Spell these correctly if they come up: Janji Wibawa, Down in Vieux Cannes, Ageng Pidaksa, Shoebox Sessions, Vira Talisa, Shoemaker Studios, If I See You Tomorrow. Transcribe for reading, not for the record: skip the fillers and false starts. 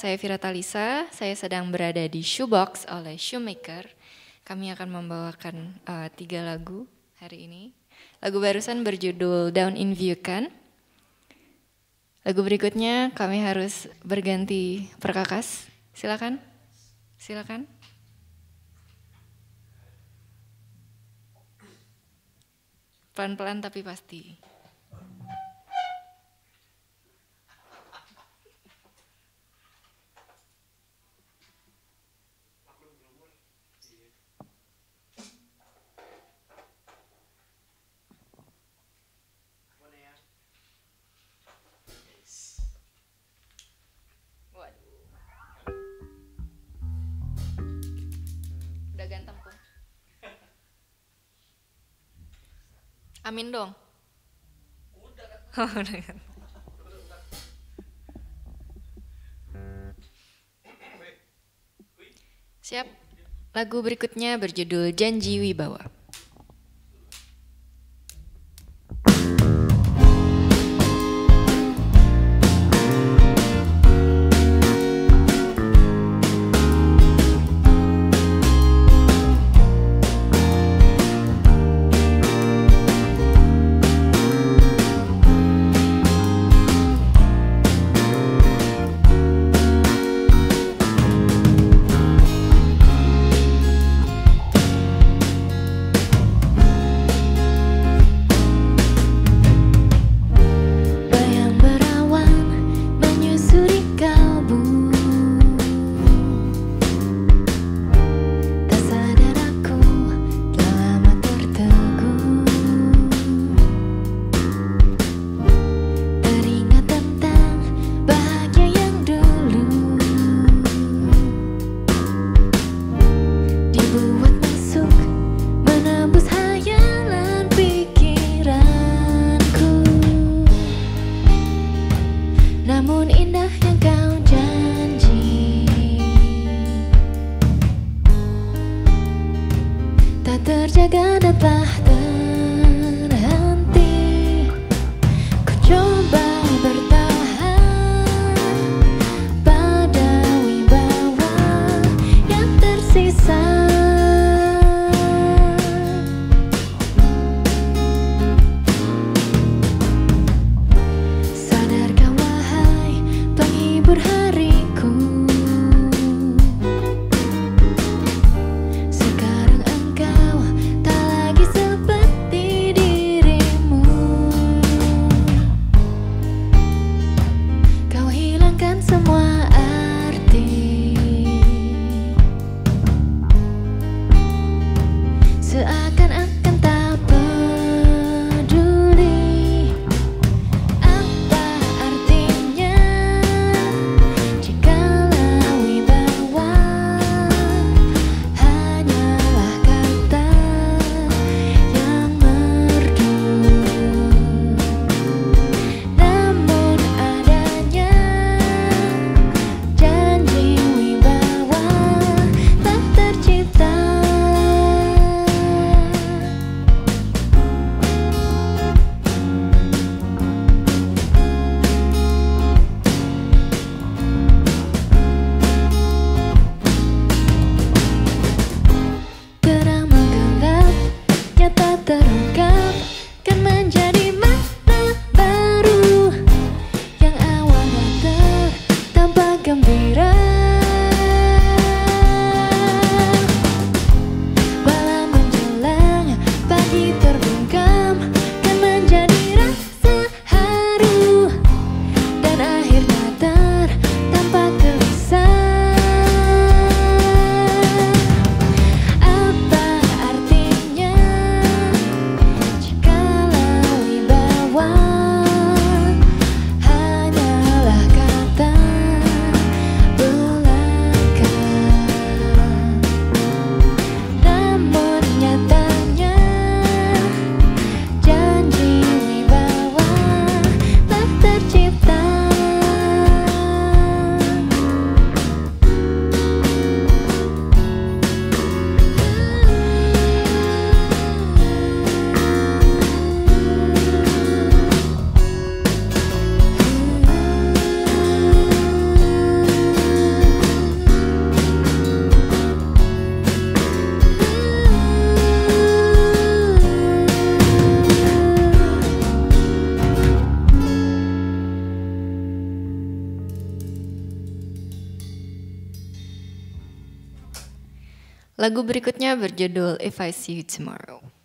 Saya Vira Talisa, saya sedang berada di Shoebox oleh Shoemaker. Kami akan membawakan 3 lagu hari ini. Lagu barusan berjudul Down in Vieux Cannes. Lagu berikutnya kami harus berganti perkakas. Silakan, silakan. Pelan-pelan tapi pasti. Amin dong. Udah kan. Siap. Lagu berikutnya berjudul Janji Wibawa. berjaga datang terhenti. Ku coba bertahan pada wibawa yang tersisa. Sadarkah wahai penghibur hariku, seakan-akan tak peduli apa artinya jikalau wibawa hanyalah kata yang merdu. Namun adanya janji wibawa tak tercipta. Terungkap kan menjadi makna baru yang awalnya tertampak gembira. Malam menjelang pagi terbungkam kan menjadi rasa haru dan akhirnya tertampak gelisah. Lagu berikutnya berjudul If I See You Tomorrow.